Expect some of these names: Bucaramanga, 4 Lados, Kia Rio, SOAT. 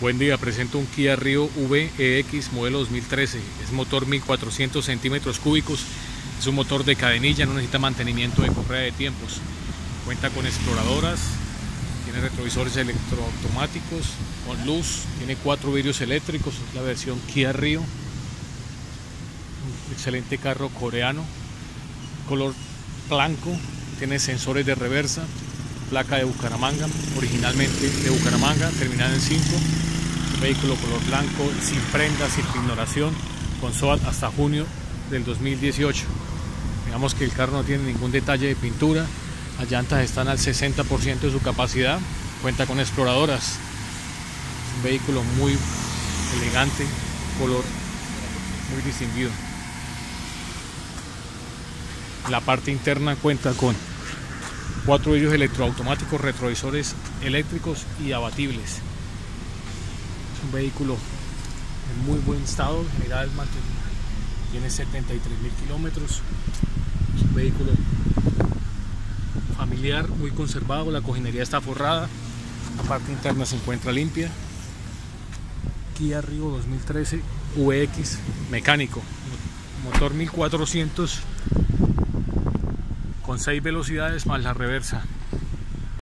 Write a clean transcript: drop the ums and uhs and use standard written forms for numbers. Buen día, presento un Kia Rio VEX modelo 2013, es motor 1400 centímetros cúbicos, es un motor de cadenilla, no necesita mantenimiento de correa de tiempos, cuenta con exploradoras, tiene retrovisores electroautomáticos, con luz, tiene 4 vidrios eléctricos, es la versión Kia Rio, un excelente carro coreano, color blanco, tiene sensores de reversa, placa de Bucaramanga, originalmente de Bucaramanga, terminada en 5, vehículo color blanco, sin prendas, sin pignoración, con SOAT hasta junio del 2018. Digamos que el carro no tiene ningún detalle de pintura, las llantas están al 60% de su capacidad, cuenta con exploradoras, es un vehículo muy elegante, color muy distinguido. La parte interna cuenta con 4 vidrios electroautomáticos, retrovisores eléctricos y abatibles. Es un vehículo en muy buen estado, en general mantenido. Tiene 73.000 kilómetros. Es un vehículo familiar, muy conservado, la cojinería está forrada. La parte interna se encuentra limpia. Kia Rio 2013 VX mecánico. Motor 1400 con 6 velocidades más la reversa.